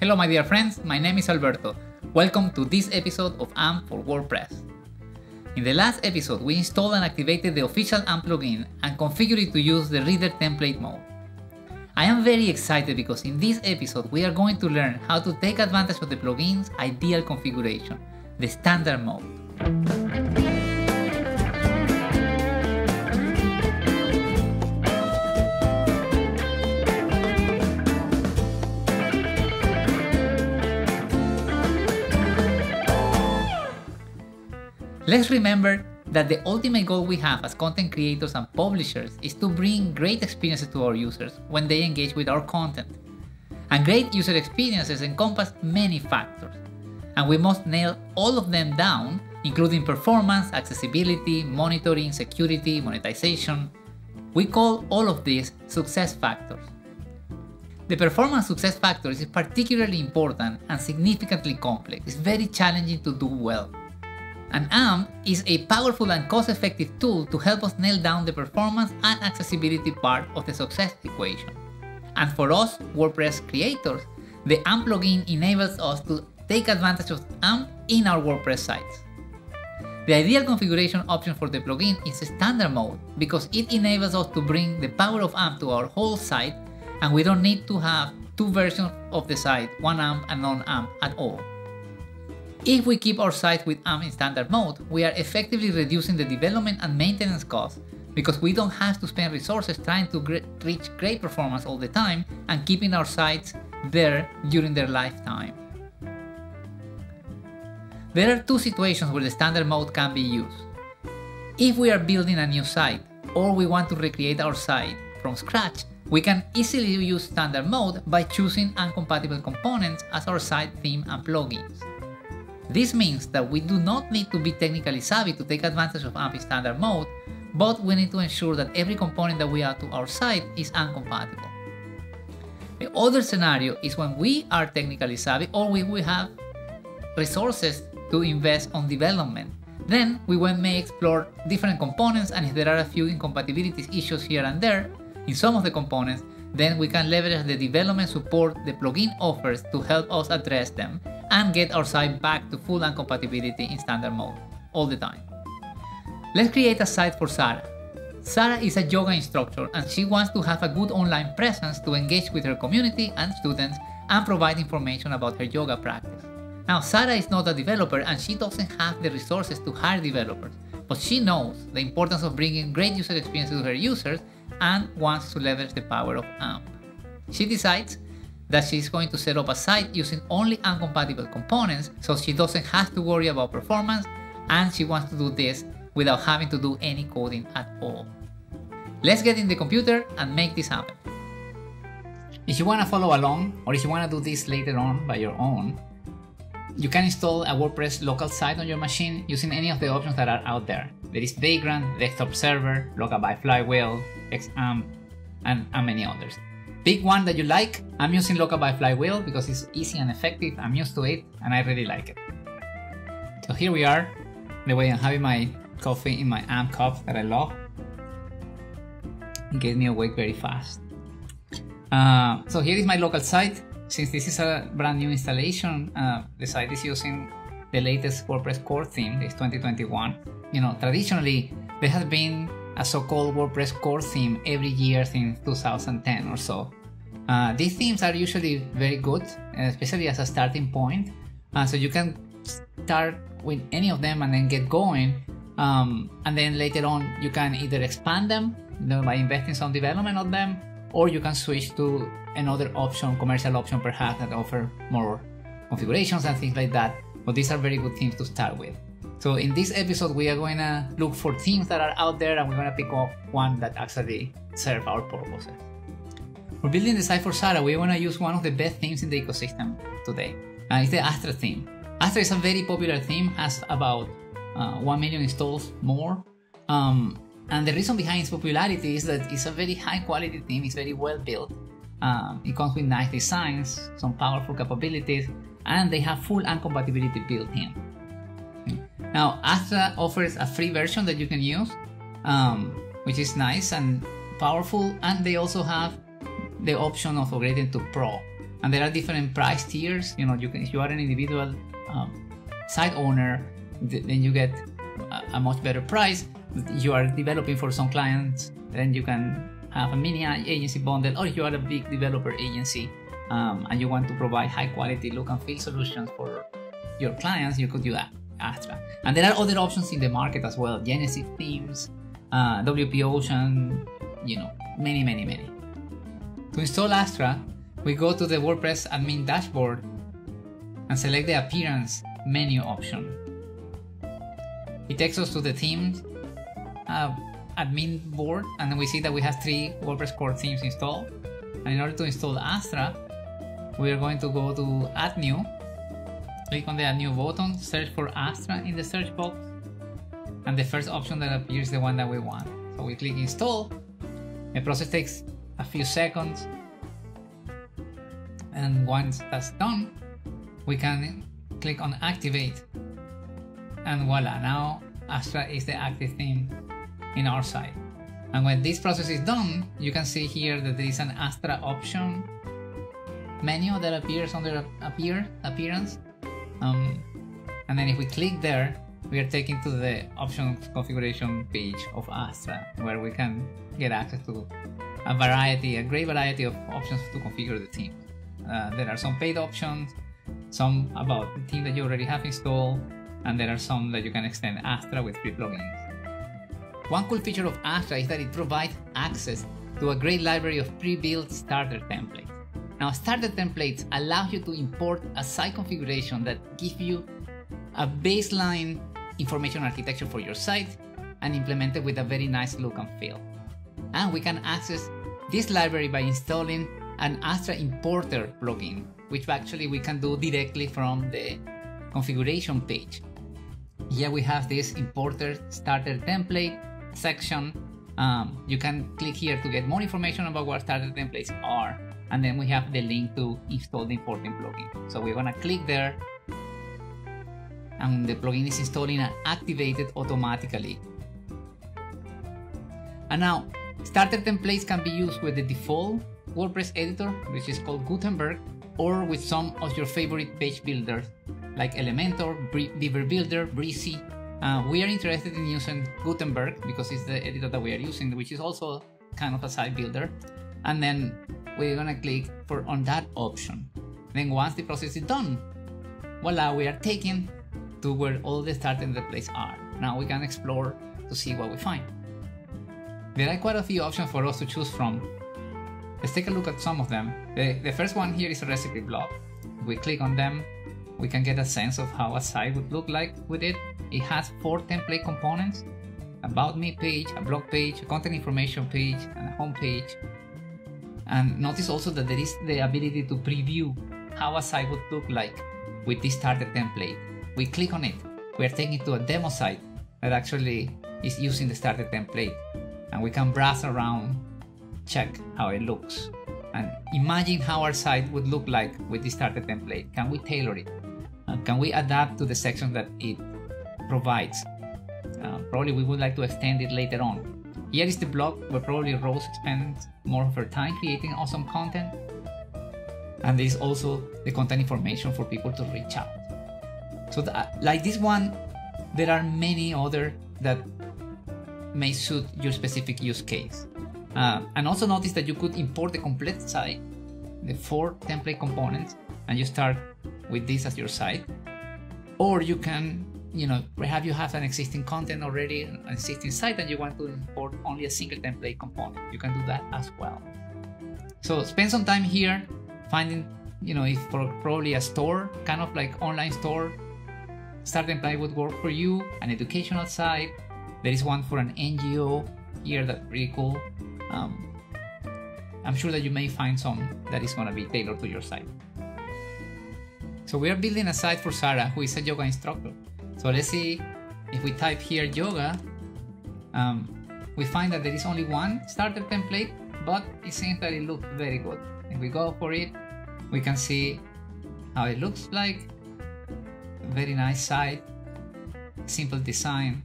Hello my dear friends, my name is Alberto. Welcome to this episode of AMP for WordPress. In the last episode, we installed and activated the official AMP plugin and configured it to use the Reader template mode. I am very excited because in this episode we are going to learn how to take advantage of the plugin's ideal configuration, the standard mode. Let's remember that the ultimate goal we have as content creators and publishers is to bring great experiences to our users when they engage with our content. And great user experiences encompass many factors, and we must nail all of them down, including performance, accessibility, monitoring, security, monetization. We call all of these success factors. The performance success factor is particularly important and significantly complex. It's very challenging to do well. And AMP is a powerful and cost-effective tool to help us nail down the performance and accessibility part of the success equation. And for us, WordPress creators, the AMP plugin enables us to take advantage of AMP in our WordPress sites. The ideal configuration option for the plugin is standard mode because it enables us to bring the power of AMP to our whole site, and we don't need to have two versions of the site, one AMP and non-AMP at all. If we keep our site with AMP in standard mode, we are effectively reducing the development and maintenance costs because we don't have to spend resources trying to reach great performance all the time and keeping our sites there during their lifetime. There are two situations where the standard mode can be used. If we are building a new site or we want to recreate our site from scratch, we can easily use standard mode by choosing uncompatible components as our site theme and plugins. This means that we do not need to be technically savvy to take advantage of AMP standard mode, but we need to ensure that every component that we add to our site is uncompatible. The other scenario is when we are technically savvy or we have resources to invest on development. Then we may explore different components, and if there are a few incompatibilities issues here and there in some of the components, then we can leverage the development support the plugin offers to help us address them and get our site back to full compatibility in standard mode all the time. Let's create a site for Sarah. Sarah is a yoga instructor and she wants to have a good online presence to engage with her community and students and provide information about her yoga practice. Now, Sarah is not a developer and she doesn't have the resources to hire developers, but she knows the importance of bringing great user experience to her users and wants to leverage the power of AMP. She decides that she's going to set up a site using only uncompatible components so she doesn't have to worry about performance, and she wants to do this without having to do any coding at all. Let's get in the computer and make this happen. If you want to follow along, or if you want to do this later on by your own, you can install a WordPress local site on your machine using any of the options that are out there. There is Vagrant, Desktop Server, Local by Flywheel, XAMP, and many others. Pick one that you like. I'm using Local by Flywheel because it's easy and effective, I'm used to it, and I really like it. So here we are, the way I'm having my coffee in my AMP cup that I love. It gets me awake very fast. So here is my local site. Since this is a brand new installation, the site is using the latest WordPress core theme, this 2021. You know, traditionally, there has been a so-called WordPress core theme every year since 2010 or so. These themes are usually very good, especially as a starting point. So you can start with any of them and then get going. And then later on, you can either expand them, you know, by investing some development on them, or you can switch to another option, commercial option perhaps, that offer more configurations and things like that. But these are very good themes to start with. So in this episode, we are going to look for themes that are out there, and we're going to pick up one that actually serves our purposes. For building the site for Sarah, we want to use one of the best themes in the ecosystem today. It's the Astra theme. Astra is a very popular theme, has about 1 million installs more. And the reason behind its popularity is that it's a very high quality theme, it's very well built. It comes with nice designs, some powerful capabilities, and they have full AMP compatibility built in. Now, Astra offers a free version that you can use, which is nice and powerful, and they also have the option of upgrading to Pro. And there are different price tiers. You know, you can, if you are an individual site owner, then you get a much better price. If you are developing for some clients, then you can have a mini agency bundle, or if you are a big developer agency and you want to provide high quality look and feel solutions for your clients, you could do Astra. And there are other options in the market as well: Genesis Themes, WP Ocean, you know, many, many, many. To install Astra, we go to the WordPress admin dashboard and select the appearance menu option. It takes us to the themes admin board, and then we see that we have 3 WordPress core themes installed. And in order to install Astra, we are going to go to Add New, click on the Add New button, search for Astra in the search box, and the first option that appears is the one that we want. So we click Install. The process takes a few seconds, and once that's done, we can click on Activate, and voila, now Astra is the active theme in our site. And when this process is done, you can see here that there is an Astra option menu that appears under Appearance. And then if we click there, we are taken to the option configuration page of Astra, where we can get access to a great variety of options to configure the theme. There are some paid options, some about the theme that you already have installed, and there are some that you can extend Astra with free plugins. One cool feature of Astra is that it provides access to a great library of pre-built starter templates. Now, starter templates allow you to import a site configuration that gives you a baseline information architecture for your site and implement it with a very nice look and feel. And we can access this library by installing an Astra Importer plugin, which actually we can do directly from the configuration page. Here we have this Importer Starter Template section. You can click here to get more information about what starter templates are, and then we have the link to install the importing plugin. So we're gonna click there, and the plugin is installing and activated automatically. And now, starter templates can be used with the default WordPress editor, which is called Gutenberg, or with some of your favorite page builders like Elementor, Beaver Builder, Breezy. We are interested in using Gutenberg because it's the editor that we are using, which is also kind of a site builder. And then we're gonna click on that option. Then once the process is done, voila, we are taken to where all the starter templates are. Now we can explore to see what we find. There are quite a few options for us to choose from. Let's take a look at some of them. The first one here is a recipe block. If we click on them, we can get a sense of how a site would look like with it. It has 4 template components: about me page, a blog page, a content information page, and a home page. And notice also that there is the ability to preview how a site would look like with this starter template. We click on it, we are taken to a demo site that actually is using the starter template, and we can browse around, check how it looks, and imagine how our site would look like with the starter template. Can we tailor it? Can we adapt to the sections that it provides? Probably we would like to extend it later on. Here is the blog where probably Rose spends more of her time creating awesome content. And there's also the contact information for people to reach out. So like this one, there are many others that may suit your specific use case. And also notice that you could import the complete site, the 4 template components, and you start with this as your site. Or you can, you know, perhaps you have an existing content already, an existing site, and you want to import only a single template component. You can do that as well. So spend some time here finding, you know, if for probably a store, kind of like online store, starter template would work for you. An educational site. There is one for an NGO here that's really cool. I'm sure that you may find some that is going to be tailored to your site. So we are building a site for Sarah, who is a yoga instructor. So let's see, if we type here yoga, we find that there is only one starter template, but it seems that it looks very good. If we go for it, we can see how it looks like. Very nice site, simple design,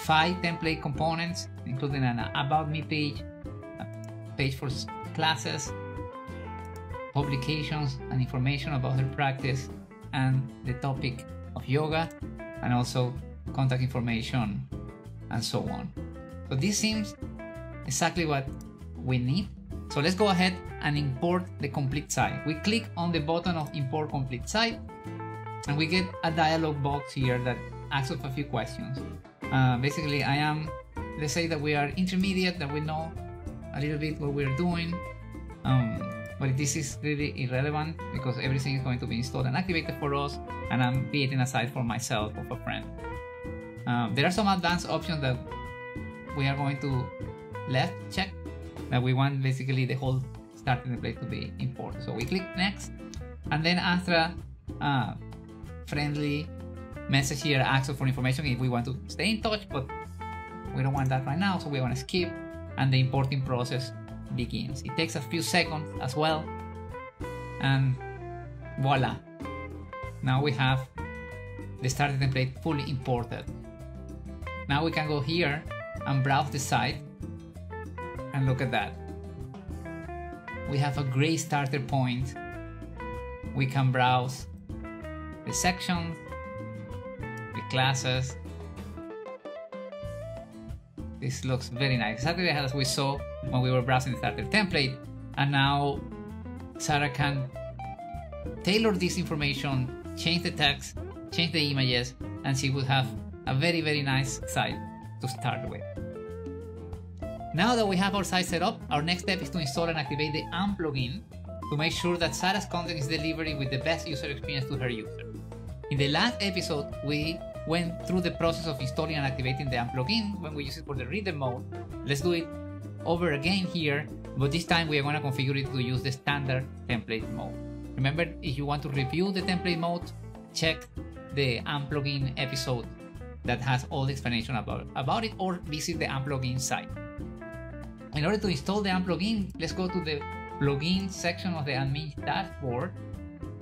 5 template components, including an About Me page, a page for classes, publications and information about her practice and the topic of yoga, and also contact information and so on. So this seems exactly what we need. So let's go ahead and import the complete site. We click on the button of import complete site and we get a dialog box here that asks us a few questions. Basically, let's say that we are intermediate, that we know a little bit what we're doing, but this is really irrelevant because everything is going to be installed and activated for us, and I'm creating a site for myself or for a friend. There are some advanced options that we are going to left check, that we want basically the whole starting place to be imported. So we click next, and then Astra friendly message here asks for information if we want to stay in touch, but we don't want that right now, so we want to skip, and the importing process begins. It takes a few seconds as well, and voila, now we have the starter template fully imported. Now we can go here and browse the site, and look at that. We have a great starter point. We can browse the sections, the classes. This looks very nice, exactly as we saw when we were browsing the starter template. And now Sarah can tailor this information, change the text, change the images, and she would have a very, very nice site to start with. Now that we have our site set up, our next step is to install and activate the AMP plugin to make sure that Sarah's content is delivered with the best user experience to her user. In the last episode, we went through the process of installing and activating the AMP plugin when we use it for the reader mode. Let's do it over again here, but this time we are going to configure it to use the standard template mode. Remember, if you want to review the template mode, check the AMP plugin episode that has all the explanation about it, or visit the AMP plugin site. In order to install the AMP plugin, let's go to the plugin section of the admin dashboard.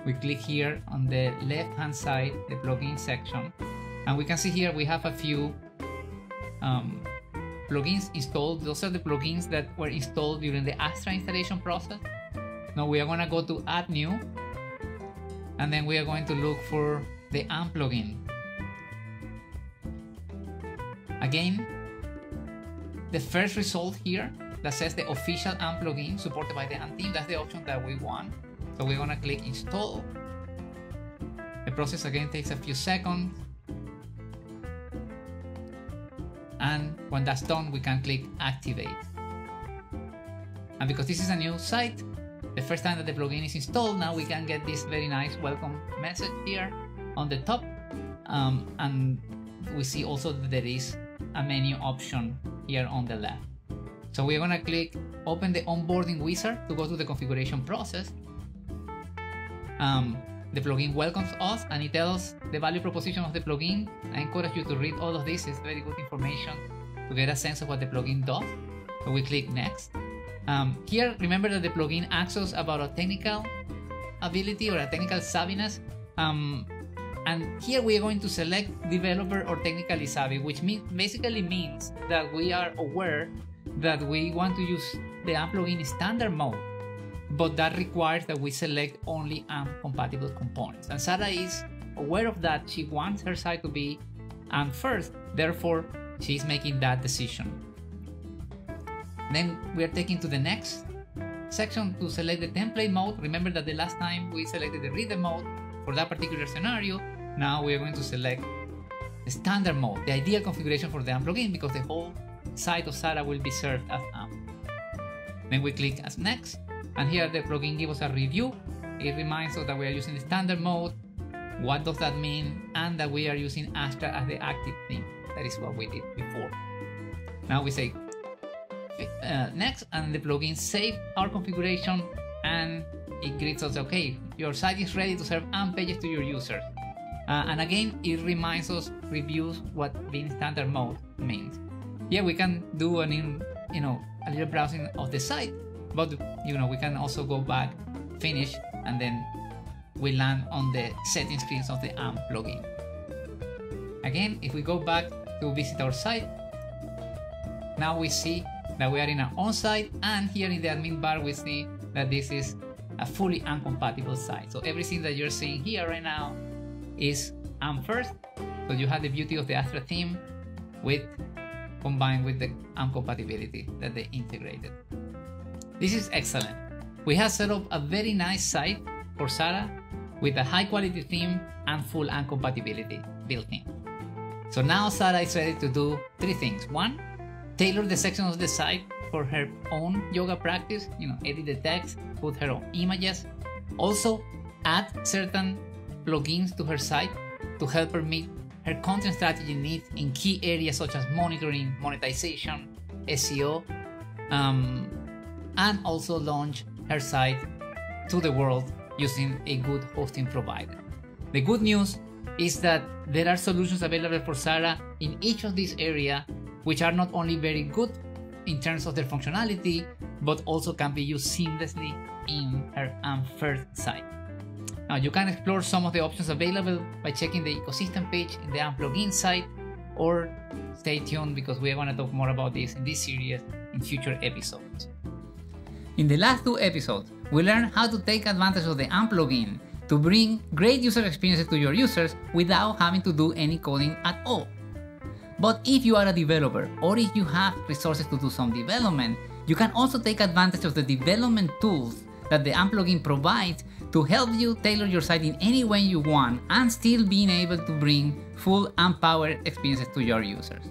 We click here on the left hand side, the plugin section, and we can see here we have a few plugins installed. Those are the plugins that were installed during the Astra installation process. Now we are going to go to add new, and then we are going to look for the AMP plugin. Again, the first result here that says the official AMP plugin supported by the AMP team, that's the option that we want. So we're gonna click install. The process again takes a few seconds. And when that's done, we can click activate. And because this is a new site, the first time that the plugin is installed, now we can get this very nice welcome message here on the top. And we see also that there is a menu option here on the left. So we're gonna click open the onboarding wizard to go to the configuration process. The plugin welcomes us and it tells the value proposition of the plugin. I encourage you to read all of this, it's very good information to get a sense of what the plugin does. So we click next. Here, remember that the plugin asks us about our technical ability or a technical savviness. And here we are going to select developer or technically savvy, which basically means that we are aware that we want to use the AMP plugin in standard mode, but that requires that we select only AMP compatible components. And Sarah is aware of that. She wants her site to be AMP first, therefore she's making that decision. Then we are taken to the next section to select the template mode. Remember that the last time we selected the reader mode for that particular scenario. Now we are going to select the standard mode, the ideal configuration for the AMP plugin, because the whole site of Sarah will be served as AMP. Then we click as next, and here the plugin gives us a review. It reminds us that we are using the standard mode, what does that mean, and that we are using Astra as the active theme. That is what we did before. Now we say next, and the plugin saves our configuration, and it greets us, okay, your site is ready to serve AMP pages to your users. And again, it reminds us, reviews what being standard mode means. Yeah, we can do a little browsing of the site, but we can also go back, finish, and then we land on the setting screens of the AMP plugin. Again, if we go back to visit our site, now we see that we are in our own site, and here in the admin bar we see that this is a fully AMP compatible site. So everything that you're seeing here right now is AMP first. So you have the beauty of the Astra theme with combined with the AMP compatibility that they integrated. This is excellent. We have set up a very nice site for Sarah with a high quality theme and full AMP compatibility built in. So now Sarah is ready to do three things. One, tailor the section of the site for her own yoga practice, edit the text, put her own images. Also, add certain plugins to her site to help her meet her content strategy needs in key areas such as monitoring, monetization, SEO, and also launch her site to the world using a good hosting provider. The good news is that there are solutions available for Sarah in each of these areas, which are not only very good in terms of their functionality, but also can be used seamlessly in her AMP first site. Now you can explore some of the options available by checking the ecosystem page in the AMP plugin site, or stay tuned because we are going to talk more about this in this series in future episodes. In the last two episodes, we learned how to take advantage of the AMP plugin to bring great user experiences to your users without having to do any coding at all. But if you are a developer or if you have resources to do some development, you can also take advantage of the development tools that the AMP plugin provides to help you tailor your site in any way you want and still being able to bring full AMP-powered experiences to your users.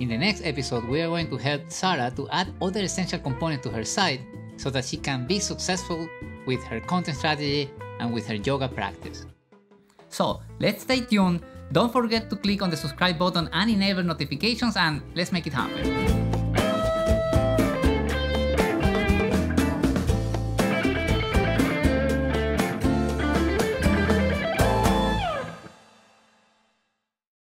In the next episode, we are going to help Sarah to add other essential components to her site so that she can be successful with her content strategy and with her yoga practice. So let's stay tuned, don't forget to click on the subscribe button and enable notifications, and let's make it happen.